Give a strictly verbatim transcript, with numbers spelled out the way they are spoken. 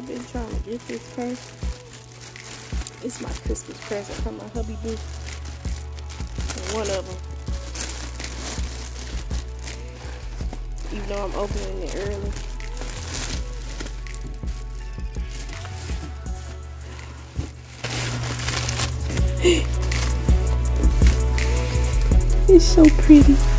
I've been trying to get this purse. It's my Christmas present from my hubby boo. One of them. Even though I'm opening it early. It's so pretty.